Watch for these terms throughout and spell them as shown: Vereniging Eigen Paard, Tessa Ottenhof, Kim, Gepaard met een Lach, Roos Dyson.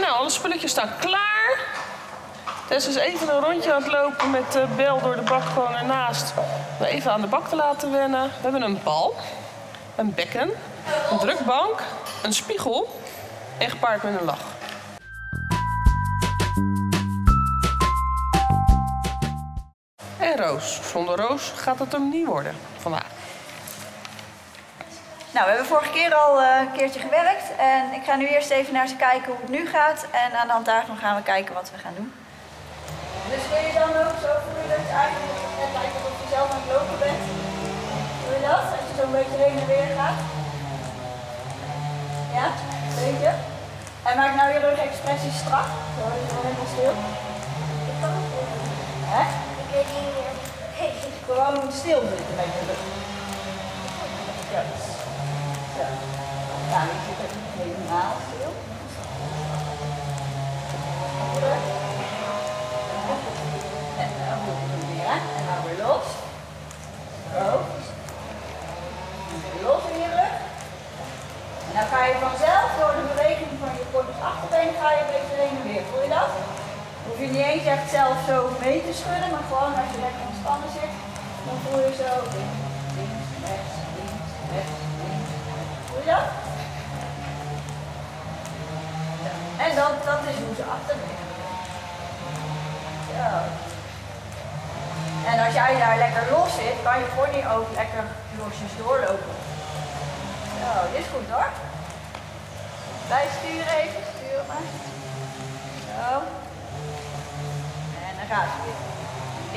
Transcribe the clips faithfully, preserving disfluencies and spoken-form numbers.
Nou, alle spulletjes staan klaar. Tess is even een rondje aan het lopen met de bel door de bak gewoon ernaast. Om even aan de bak te laten wennen. We hebben een bal, een bekken, een drukbank, een spiegel en Gepaard met een Lach. En Roos. Zonder Roos gaat het hem niet worden vandaag. Nou, we hebben vorige keer al uh, een keertje gewerkt en ik ga nu eerst even naar ze kijken hoe het nu gaat. En aan de hand daarvan gaan we kijken wat we gaan doen. Dus wil je dan ook zo voelen dat het eigenlijk net lijkt alsof je zelf aan het lopen bent? Doe je dat? Als je zo'n beetje heen en weer gaat? Ja, weet je. En maak nou je rugexpressie strak. Zo, dat is wel helemaal stil. Ik kan het niet. Hè? Ik weet niet meer. Gewoon stil zitten met je rug. Ja. Zo. Ja, ik zit er helemaal stil. En dan goed doen weer, hè? En dan weer los. Zo. En weer los in je rug. En dan ga je vanzelf door de beweging van je korte achterbeen ga je een beetje heen en weer. Voel je dat? Hoef je niet eens echt zelf zo mee te schudden, maar gewoon als je lekker ontspannen zit, dan voel je zo links, links, rechts, links, rechts, links. Voel je dat? Ja. En dat, dat is hoe ze achterbeen. Zo. En als jij daar lekker los zit, kan je pony ook lekker losjes doorlopen. Zo, dit is goed hoor. Blijf sturen even, sturen maar. Zo. En dan gaat het weer.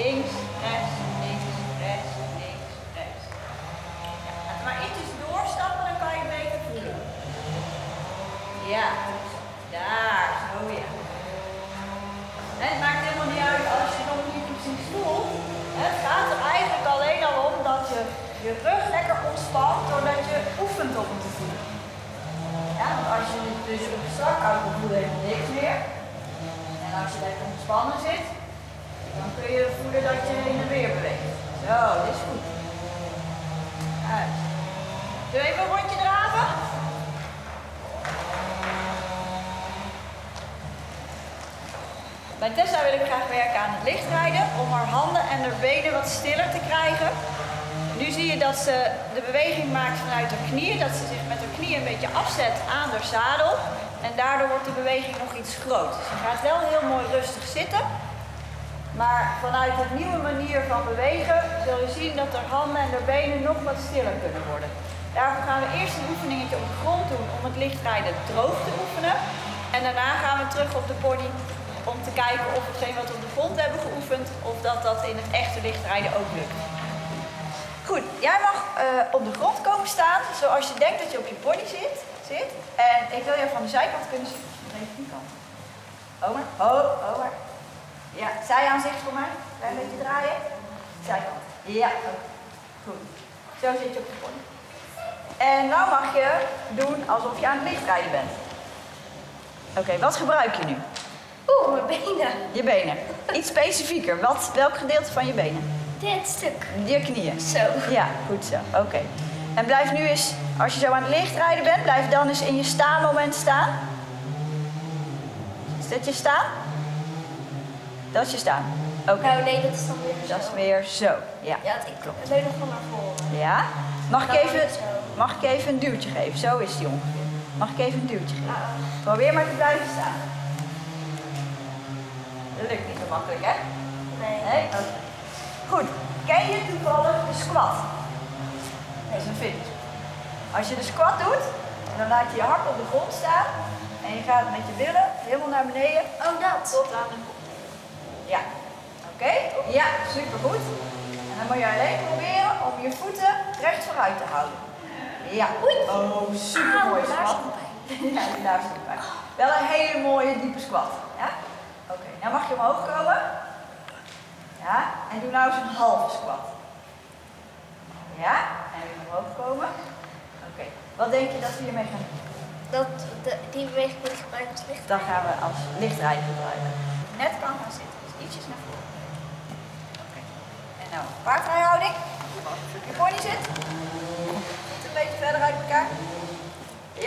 Links, rechts, links, rechts, links, rechts. Ja, maar ietsjes doorstappen, dan kan je het beter voelen. Ja, daar, zo ja. En het maakt helemaal niet uit als je nog niet precies voelt. Het gaat er eigenlijk alleen al om dat je je rug lekker ontspant doordat je oefent om het te voelen. Ja, want als je het dus op strak houdt, dan voel je helemaal niks meer. En als je lekker ontspannen zit, dan kun je voelen dat je heen en weer beweegt. Zo, dit is goed. Uit. Doe even een rondje draven. Bij Tessa wil ik graag werken aan het licht rijden om haar handen en haar benen wat stiller te krijgen. Nu zie je dat ze de beweging maakt vanuit haar knieën, dat ze zich met haar knieën een beetje afzet aan haar zadel. En daardoor wordt de beweging nog iets groot. Ze gaat wel heel mooi rustig zitten. Maar vanuit een nieuwe manier van bewegen zul je zien dat haar handen en haar benen nog wat stiller kunnen worden. Daarvoor gaan we eerst een oefeningetje op de grond doen om het licht rijden droog te oefenen. En daarna gaan we terug op de pony. Om te kijken of hetgeen wat we op de grond hebben geoefend, of dat dat in het echte lichtrijden ook lukt. Goed, jij mag uh, op de grond komen staan, zoals je denkt dat je op je pony zit. zit. En ik wil je van de zijkant kunnen zien. Nee, die kant. Oma, oh, oma. Ja, zij aan zich voor mij. Een beetje draaien. Zijkant. Ja, goed. Zo zit je op de pony. En nou mag je doen alsof je aan het lichtrijden bent. Oké, okay, wat gebruik je nu? Oeh, mijn benen. Je benen. Iets specifieker. Wat, welk gedeelte van je benen? Dit stuk. Je knieën. Zo. Ja, goed zo. Oké. Okay. En blijf nu eens, als je zo aan het licht rijden bent, blijf dan eens in je staanmoment staan. Is dat je staan? Dat is je staan. Oké. Okay. Nou, nee, dat is dan weer zo. Dat is weer zo. Ja, ja dat klopt. Ik leun nog van naar voren. Ja. Mag ik, even, mag ik even een duwtje geven? Zo is die ongeveer. Mag ik even een duwtje geven? Ah. Probeer maar te blijven staan. Dat lukt niet zo makkelijk, hè? Nee. Nee? Okay. Goed. Ken je toevallig de squat? Dat is een finish. Als je de squat doet, dan laat je je hart op de grond staan. En je gaat met je billen helemaal naar beneden. Oh, dat? Tot aan de grond. Ja. Oké? Okay. Ja, supergoed. En dan moet je alleen proberen om je voeten recht vooruit te houden. Ja. Oei. Oh, supermooi ah, squat. Ja, die daar zit bij. Wel een hele mooie diepe squat. Ja? Oké, okay, nou mag je omhoog komen. Ja, en doe nou eens een halve squat. Ja, en weer omhoog komen. Oké, okay. Wat denk je dat we hiermee gaan doen? Dat de, die beweging moet ik gebruiken als lichtrijden. Dan gaan we als lichtrijden gebruiken. Net kan gaan zitten, dus ietsjes naar voren. Oké, okay. En nou paardrijhouding. Je pony zit. Zit een beetje verder uit elkaar.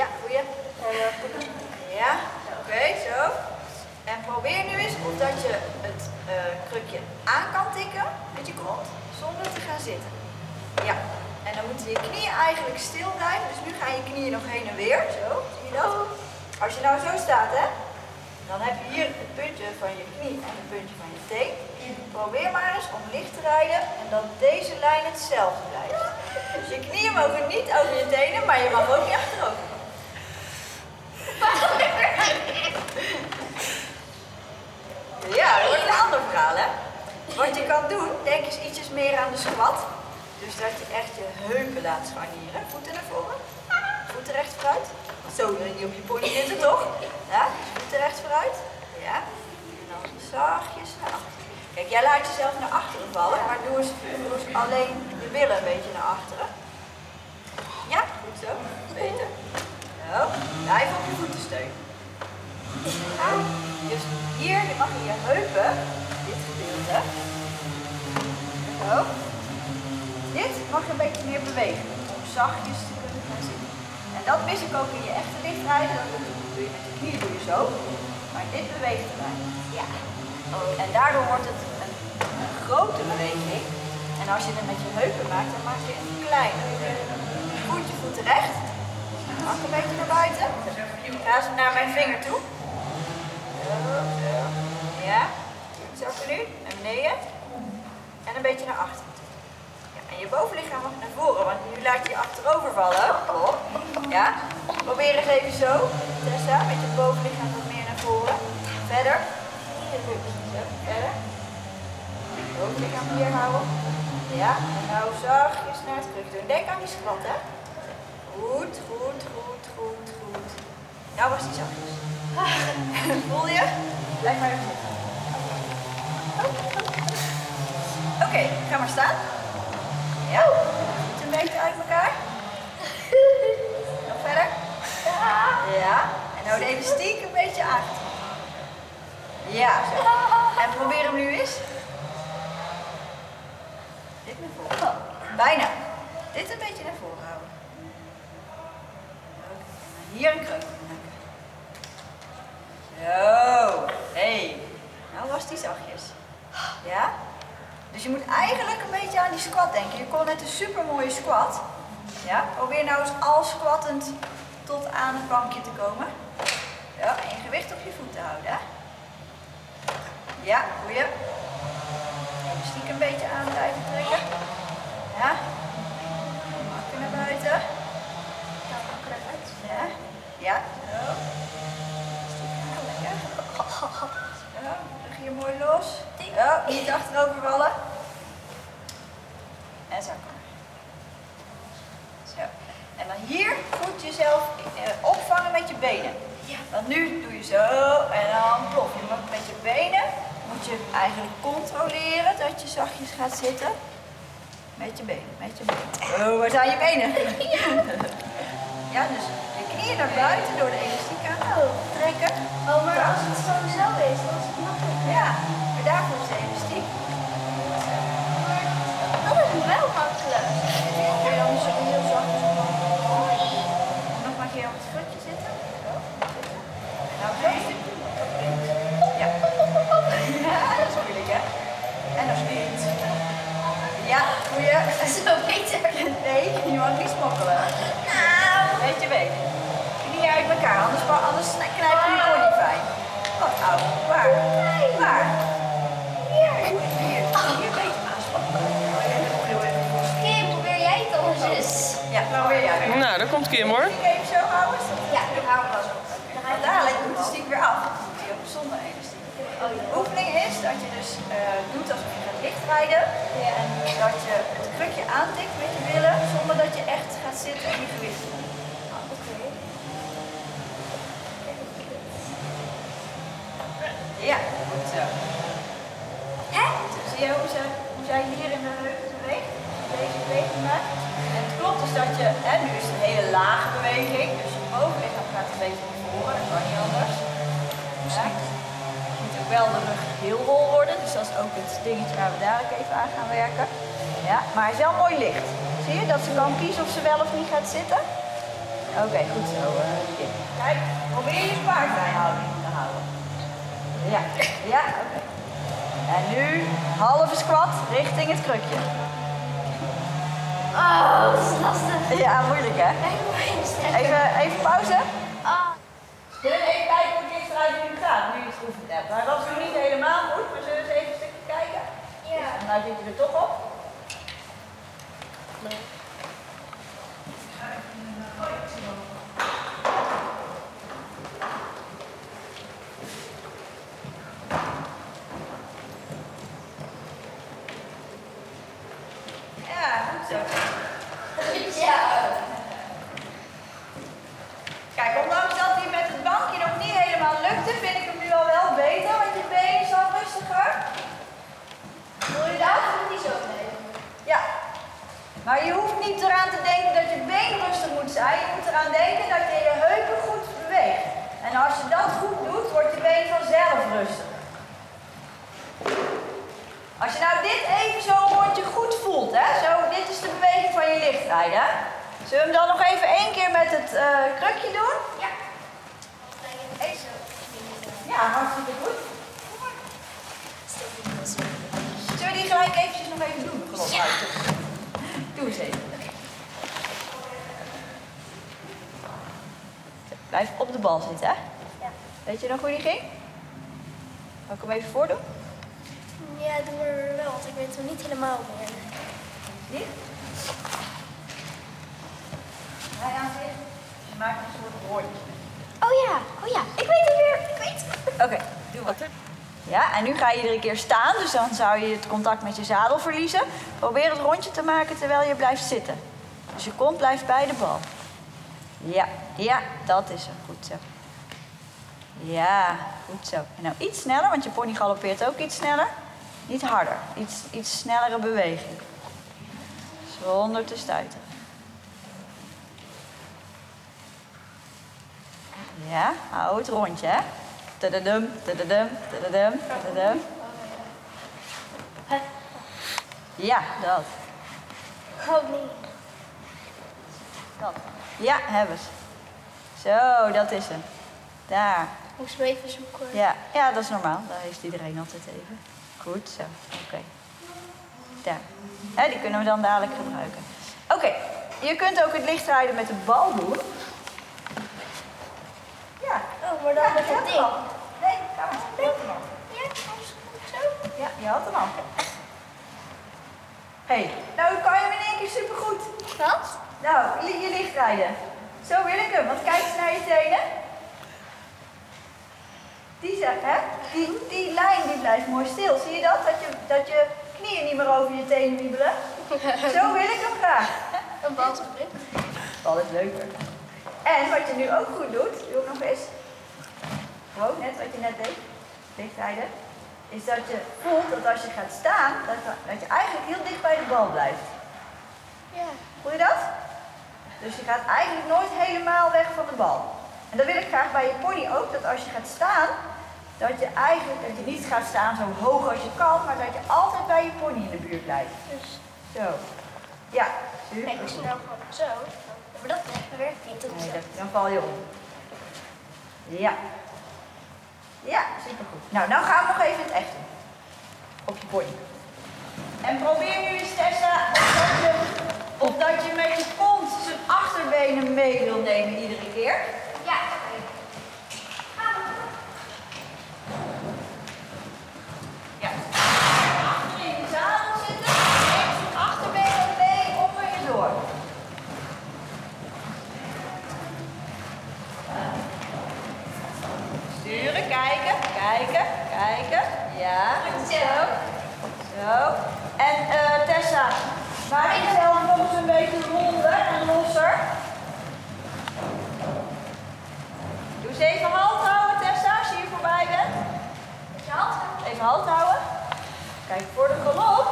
Ja, goeie. Ja, oké, okay, zo. Probeer nu eens of dat je het uh, krukje aan kan tikken met je kont zonder te gaan zitten. Ja, en dan moeten je knieën eigenlijk stil blijven. Dus nu gaan je knieën nog heen en weer. Zo, zie je dat? Als je nou zo staat, hè, dan heb je hier het puntje van je knie en het puntje van je teen. Probeer maar eens om licht te rijden en dat deze lijn hetzelfde blijft. Dus je knieën mogen niet over je tenen, maar je mag ook niet achterover. Ja, dat wordt een ander verhaal, hè? Wat je kan doen, denk eens ietsjes meer aan de squat. Dus dat je echt je heupen laat scharnieren. Voeten naar voren, voeten recht vooruit. Zo, niet op je pony zitten, toch? Ja, dus voeten recht vooruit. Ja, en dan zachtjes naar achteren. Kijk, jij laat jezelf naar achteren vallen, maar doe eens, doe eens alleen je billen een beetje naar achteren. Ja, goed zo. Beter. Zo, blijf op je voeten steunen. Ja, dus hier, je mag in je heupen, dit gedeelte, zo, dit mag een beetje meer bewegen, om zachtjes te kunnen gaan zitten. En dat mis ik ook in je echte lichtrijden, dat doe je met de knieën, doe je zo, maar dit beweegt erbij. Ja. En daardoor wordt het een, een grote beweging, en als je het met je heupen maakt, dan maak je een kleine beweging. Voet je voet recht, mag een beetje naar buiten, ga eens naar mijn vinger toe. Ja, zo nu, naar beneden en een beetje naar achteren. Ja, en je bovenlichaam mag naar voren, want nu laat je je achterover vallen. Oh. Ja, probeer eens even zo, Tessa, met je bovenlichaam wat meer naar voren. Verder, verder. Je bovenlichaam hier houden. Ja, en nou zachtjes naar het terug doen. Denk aan die squat, hè. Goed, goed, goed, goed, goed. Nou was die zachtjes. Voel je? Blijf maar even zitten. Oké, okay, ga maar staan. Ja, het een beetje uit elkaar. Nog verder. Ja, en nou de elastiek een beetje aan. Ja, zo. En probeer hem nu eens. Dit naar voren. Bijna. Dit een beetje naar voren houden. En hier een kruk. Zo, hey. Nou was die zachtjes. Ja? Dus je moet eigenlijk een beetje aan die squat denken. Je kon net een super mooie squat. Ja? Probeer nou eens al squattend tot aan het bankje te komen. Ja, en je gewicht op je voeten houden. Hè? Ja, goeie. Even stiekem een beetje aan blijven trekken. Ja? Makken naar buiten. Ja? Ja, zo. Ja, rug hier mooi los. Ja, niet achterover vallen. En zakken. Zo. En dan hier goed jezelf opvangen met je benen. Want nu doe je zo en dan plof je. Maar met je benen moet je eigenlijk controleren dat je zachtjes gaat zitten. Met je benen, met je benen. Oh, waar zijn je benen? Ja, dus je knieën naar buiten door de elastiek aan te trekken. Oh, maar als het zo zo is, dan is het makkelijk. Ja, maar daarvoor is de elastiek. Dat is wel makkelijk. En dan is het heel zachtjes omhoog. Nog maar een keer op het schutje zitten. Zo, zitten. En dan geef je op links. Ja. Ja, dat is moeilijk, hè? En dan links. Ja, goeie. Zo beter. Nee, je mag niet smokkelen. Beetje weg. Knieën uit elkaar, anders, anders knijp je je oor niet fijn. Wat oud. Waar? Waar? Hier. Hier. Hier een beetje aanspannen. Kim, probeer jij het anders? Ja, probeer jij het. Nou, daar komt Kim hoor. Kun je even zo houden? Ja, dan houden we dat zo. Want dadelijk moet de stiek weer af. Dan moet je ook zonder elastiek. De oefening is dat je dus uh, doet alsof je gaat lichtrijden. En dat je het krukje aantikt met je billen, zonder dat je echt gaat zitten en je gewicht. Ja, goed zo. Hè? Zie je hoe, ze, hoe zij hier in de heupen beweegt? Deze beweging maakt. En het klopt dus dat je, hè, nu is het een hele lage beweging, dus je bovenlichaam gaat een beetje naar voren, dat kan niet anders. Ja. Je moet ook wel de rug heel hol worden, dus dat is ook het dingetje waar we dadelijk even aan gaan werken. Ja, maar hij is wel mooi licht. Zie je dat ze kan kiezen of ze wel of niet gaat zitten? Oké, okay, goed zo. Uh, Kijk, probeer je paardrijhouding te houden. Ja. halve squat richting het krukje. Oh, dat is lastig. Ja, moeilijk hè? Even, even pauze. Ah. Zullen we even kijken hoe dit eruit nu gaat, nu je het geoefend hebt. Hij was nog niet helemaal goed, maar zullen we eens even een stukje kijken? Ja. En nou zit je er toch op. Nee. Maar je hoeft niet eraan te denken dat je been rustig moet zijn. Je moet eraan denken dat je je heupen goed beweegt. En als je dat goed doet, wordt je been vanzelf rustig. Als je nou dit even zo'n rondje goed voelt, hè? Zo, dit is de beweging van je lichtlijn, hè? Zullen we hem dan nog even één keer met het uh, krukje doen? Ja. Even. Ja, hartstikke goed. Zullen we die gelijk eventjes nog even doen? Klopt, ja. Doe eens even. Blijf op de bal zitten, hè? Ja. Weet je nog hoe die ging? Kan ik hem even voordoen? Ja, doe maar wel, want ik weet hem niet helemaal meer. Niet? Hij aan zich. Je maakt een soort rondje. Oh ja, oh ja. Ik weet het weer. Ik weet het. Oké, okay, doe wat. Ja, en nu ga je iedere keer staan, dus dan zou je het contact met je zadel verliezen. Probeer het rondje te maken terwijl je blijft zitten. Dus je kont blijft bij de bal. Ja, ja, dat is hem. Goed zo. Ja, goed zo. En nou iets sneller, want je pony galoppeert ook iets sneller. Niet harder, iets, iets snellere beweging. Zonder te stuiten. Ja, hou het rondje, hè. Tadadum, tadadum, tadadum, tadadum. Ja, dat. Gewoon niet. Dat. Ja, hebben ze. Zo, dat is hem. Daar. Moest hem even zoeken. Ja, ja, dat is normaal. Daar heeft iedereen altijd even. Goed zo. Oké. Okay. Daar. He, die kunnen we dan dadelijk gebruiken. Oké, okay. Je kunt ook het licht rijden met de bal doen. Maar dan ja, met het ding. Nee, ga maar. Je had hem al. Ja, alles goed zo. Ja, je had hem al. Hé, hey. Nou kan je hem in één keer supergoed. Wat? Nou, je licht rijden. Zo wil ik hem, want kijk eens naar je tenen. Die, zegt, hè? Die, die lijn die blijft mooi stil. Zie je dat? Dat je, dat je knieën niet meer over je tenen wiebelen. Zo wil ik hem graag. Een bal is prima. Bal is leuker. En wat je nu ook goed doet, doe ik nog eens. Gewoon net wat je net deed, lichtrijden, is dat je voelt dat als je gaat staan, dat, dat je eigenlijk heel dicht bij de bal blijft. Ja. Voel je dat? Dus je gaat eigenlijk nooit helemaal weg van de bal. En dat wil ik graag bij je pony ook, dat als je gaat staan, dat je eigenlijk, dat je niet gaat staan zo hoog als je kan, maar dat je altijd bij je pony in de buurt blijft. Dus. Zo. Ja. Super. Kijk, snel gewoon zo. Maar dat werkt niet. Dat nee, dat, dan val je om. Ja. Ja, supergoed. Nou, nou gaan we nog even het echt doen. Op je pony. En probeer nu eens, Tessa, of dat je, of dat je met je kont zijn achterbenen mee wil nemen iedere keer. Ja. Ga door. Ja. Achter in je zadel zitten. Neem zijn achterbenen mee op en je door. Sturen, kijken, kijken, kijken. Ja, goed zo. Zo. En uh, Tessa, maak jezelf nog eens een beetje ronder en losser. Doe eens even halt houden, Tessa, als je hier voorbij bent. Even halt houden. Even halt houden. Kijk, voor de galop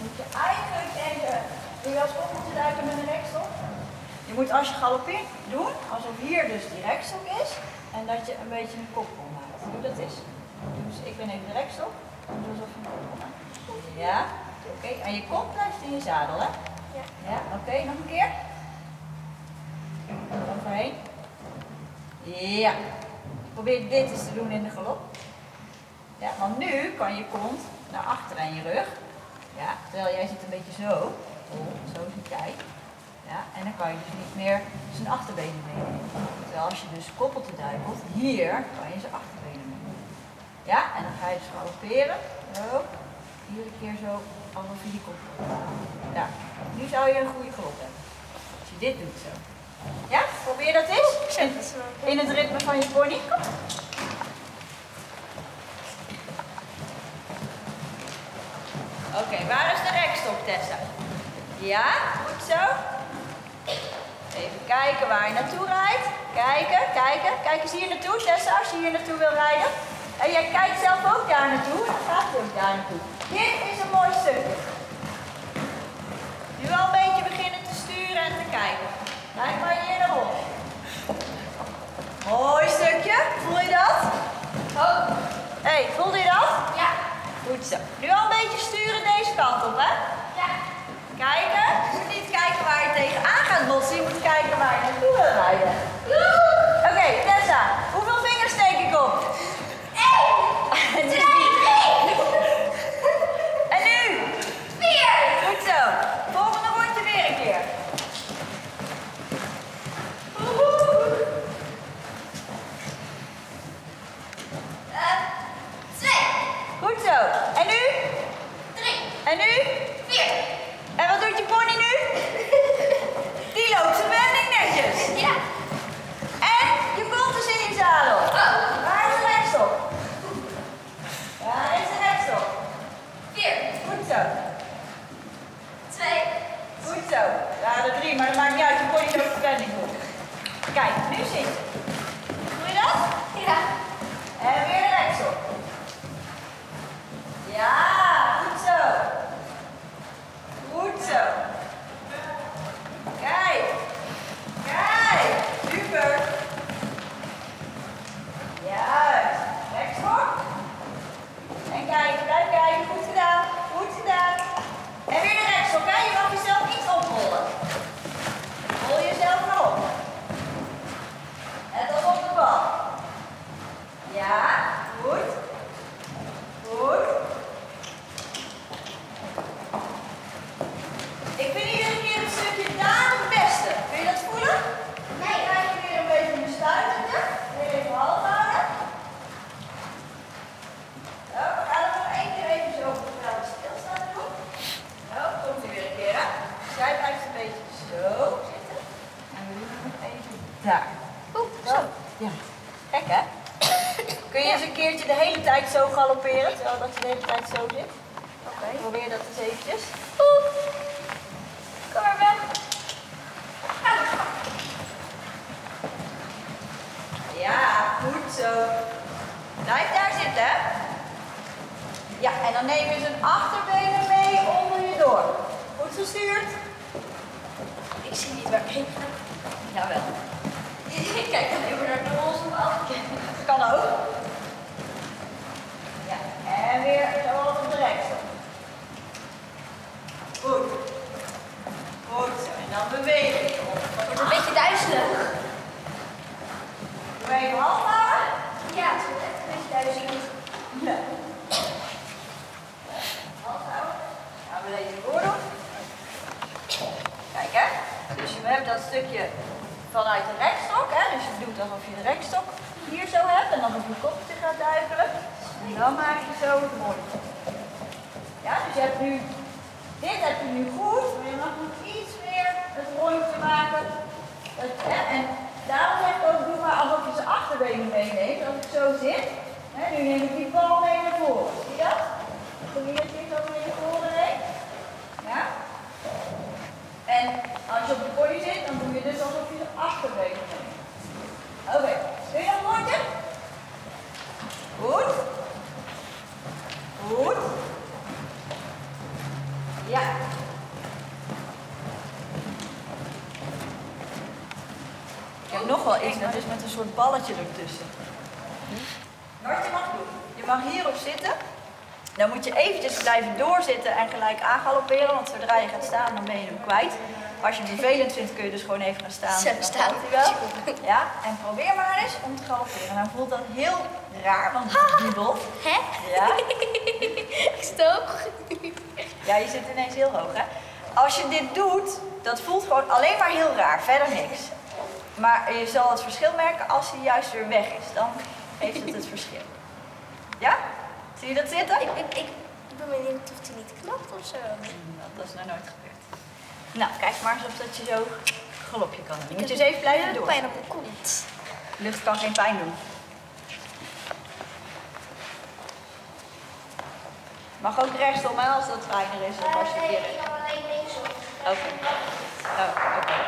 moet je eigenlijk denken, wil je als op moeten duiken met een rekstok? Je moet als je galopeert doen, alsof hier dus die rekstok is. En dat je een beetje een kopkol maakt. Hoe dat is. Dus ik ben even rechtop. Doe alsof je een kopkol maakt. Ja. Oké. Okay. En je kont blijft in je zadel, hè? Ja. Ja. Oké. Okay. Nog een keer. Overheen. Ja. Probeer dit eens te doen in de galop. Ja, want nu kan je kont naar achter en je rug. Ja, terwijl jij zit een beetje zo. Oh, zo zit jij. Ja, en dan kan je dus niet meer zijn achterbenen meenemen. Terwijl als je dus koppelte duikelt, hier kan je zijn achterbenen meenemen. Ja, en dan ga je dus galopperen. Zo. Iedere keer zo, alsof je die koppelt. Ja, nu zou je een goede galop hebben. Als je dit doet zo. Ja, probeer dat eens. In het ritme van je pony. Kom. Oké, okay, waar is de rekstop, Tessa? Ja, goed zo. Even kijken waar je naartoe rijdt. Kijken, kijken. Kijk eens hier naartoe, Tessa, als je hier naartoe wil rijden. En jij kijkt zelf ook daar naartoe. En dan gaat ook daar naartoe. Dit is een mooi stuk. Nu al een beetje beginnen te sturen en te kijken. Lijkt maar hier naar op. Mooi stukje. Voel je dat? Oh. Hé, hey, voelde je dat? Ja. Goed zo. Nu al een beetje sturen deze kant op, hè? Ja. Kijken. Je moet niet kijken waar je tegenaan gaat botsen. Je moet kijken waar je naartoe wil rijden. Oké, okay, Tessa. Hoeveel vingers steek ik op? Eén. Twee. En nu? Vier. Goed zo. Volgende rondje weer een keer. Goed zo. En nu? Drie. En nu? Vier. En wat doet je pony nu? Die loopt zijn wending netjes. Ja. En je kont is in je zadel. Oh. Waar is de rekstop? Waar is de rekstop? Vier. Goed zo. Twee. Goed zo. Ja, de drie, maar dat maakt niet uit. Je pony loopt zijn wending op. Kijk, nu zit je. Doe je dat? Ja. En weer de rekstop. Ja, goed zo. Goed zo. Kijk. Kijk. Super. Juist. Rechtshok. En kijk, blijf kijken. Goed gedaan. Goed gedaan. En weer de rechtshok. Je mag jezelf niet oprollen. Rol jezelf maar op. En dan op de bal. Ja, goed. Goed. Ik vind iedere keer een stukje daar het beste. Kun je dat voelen? Nee. Dan ga je weer een beetje besluitende. Weer even half houden. Zo, we gaan er nog één keer even zo op de stilstaan doen. Zo, komt u weer een keer aan. Zij blijft een beetje zo zitten. En we doen nog even daar. Oeh, zo. Ja. Gek, hè? Kun je ja. eens een keertje de hele tijd zo galopperen, terwijl dat je de hele tijd zo zit? Oké. Okay. Probeer dat eens eventjes. Oeh. Kom maar weg. Ja, goed zo. Blijf daar zitten. Ja, en dan neem je zijn achterbenen mee onder je door. Goed gestuurd. Ik zie niet waar ik heen ga. Jawel. Ik kijk dan even naar de roze bal. Dat kan ook. Ja, en weer zo op de rechter. Goed. Goed zo. En dan bewegen. Het wordt een beetje duizelig. Doe even half houden? Ja, het wordt echt een beetje duizelig. Ja. Half houden. Gaan we deze voor doen. Kijk, hè. Dus je hebt dat stukje vanuit de rekstok, hè? Dus je doet alsof je de rekstok hier zo hebt en dan op je kop te gaat duikelen. En dan maak je zo het mooi. Ja, dus je hebt nu, dit heb je nu goed, maar je mag nog iets meer het rondje maken. Het, hè? En daarom heb ik ook, doe maar alsof je zijn achterbenen meeneemt. Als ik zo zit, hè? Nu neem ik die bal mee naar voren. Zie je dat? Probeer het hier zo mee naar voren heen. Ja? En als je op de pony zit, dan doe je dus alsof je de achterbenen neemt. Oké, okay. Kun je dat rondje? Goed. Goed. Ja. Ik heb nog wel iets, dat is met een soort balletje ertussen. Wat je mag doen, je mag hierop zitten. Dan moet je eventjes blijven doorzitten en gelijk aangalopperen, want zodra je gaat staan, dan ben je hem kwijt. als je hem vervelend vindt, kun je dus gewoon even gaan staan. Zo staat hij wel. Ja, en probeer maar eens om te galopperen. Dan voelt dat heel raar, want het wiebelt. Hè? Ja. Ik stoog. Ja, je zit ineens heel hoog, hè? Als je dit doet, dat voelt gewoon alleen maar heel raar, verder niks. Maar je zal het verschil merken als hij juist weer weg is. Dan heeft het het verschil. Ja? Zie je dat zitten? Ik, ik, ik ben benieuwd of hij niet knapt of zo. Dat is nou nooit gebeurd. Nou, kijk maar eens of dat je zo galopje kan doen. Moet je eens even blijven door. Pijn op de kont. Lucht kan geen pijn doen. Mag ook rechtsom, hè, als dat fijner is. Of als je nee, ik kan alleen linksom. Oké. Okay. Oh, oké. Okay.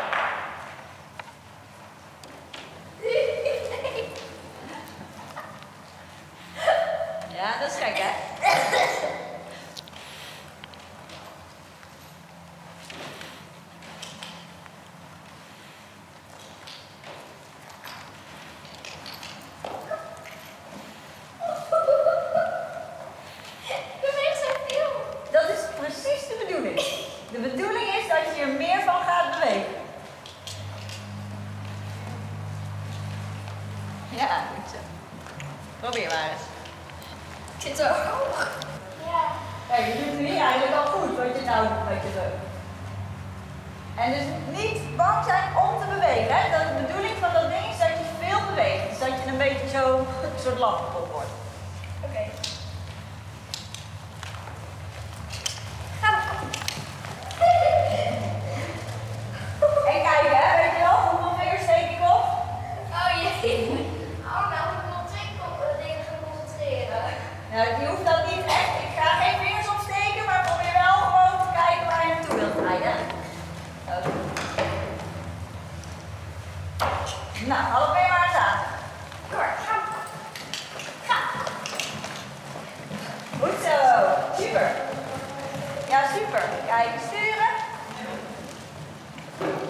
Ja, dat is gek, hè? Ja, goed zo. Probeer maar eens. Ik zit zo hoog. Ja. Kijk, je doet het nu eigenlijk al goed, want je nou doet wat je zo. En dus niet bang zijn om te bewegen. Hè? Dat de bedoeling van dat ding is dat je veel beweegt. Dus dat je een beetje zo een soort lappenkop wordt. Oké. Okay. Je hoeft dat niet echt, ik ga geen vingers opsteken, maar probeer wel gewoon te kijken waar je naartoe wilt rijden. Okay. Nou, halfweer maar eens aan. Kom maar, ga. Ga. Goed zo, super. Ja, super. Kijken, sturen.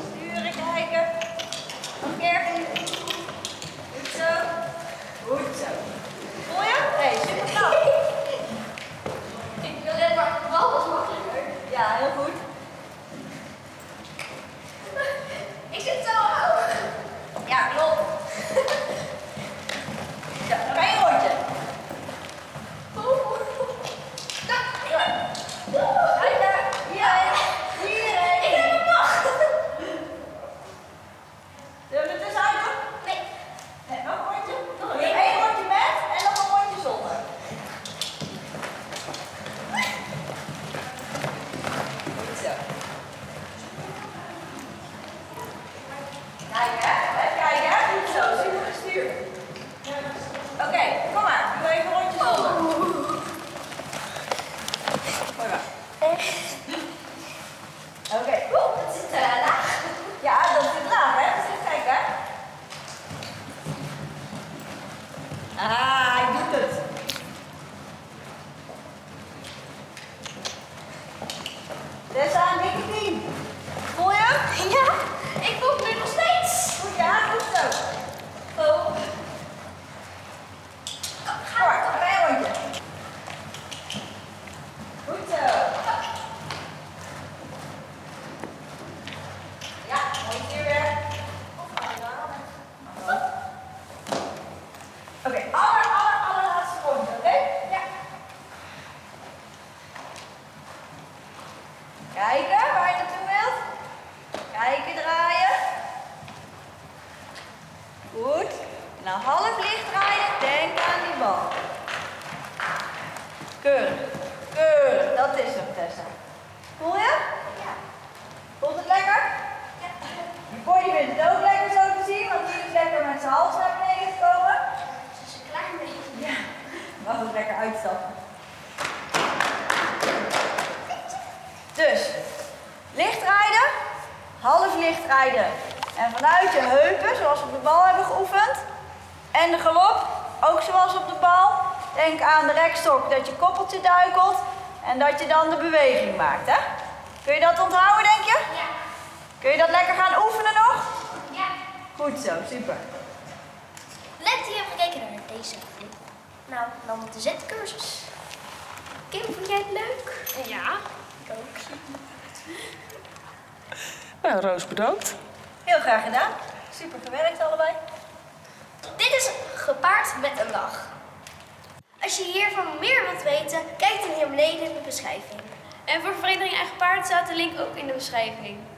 Sturen, kijken. Nog een keer. Goed zo. Goed zo. Voel je? Nee, super knap. Ik wil net maar wel wat makkelijker. Ja, heel goed. Ik zit zo hoog. Ja, klopt. Ja, nog één rondje. En vanuit je heupen, zoals we op de bal hebben geoefend. En de galop, ook zoals op de bal. Denk aan de rekstok, dat je koppeltje duikelt. En dat je dan de beweging maakt. Hè? Kun je dat onthouden, denk je? Ja. Kun je dat lekker gaan oefenen nog? Ja. Goed zo, super. Let hier even kijken naar deze. Nou, dan de zetcursus. Kim, vond jij het leuk? Ja. Ik ook. Nou, Roos, bedankt. Heel graag gedaan. Super gewerkt allebei. Dit is Gepaard met een Lach. Als je hiervan meer wilt weten, kijk dan hier beneden in de beschrijving. En voor Vereniging Eigen Paard staat de link ook in de beschrijving.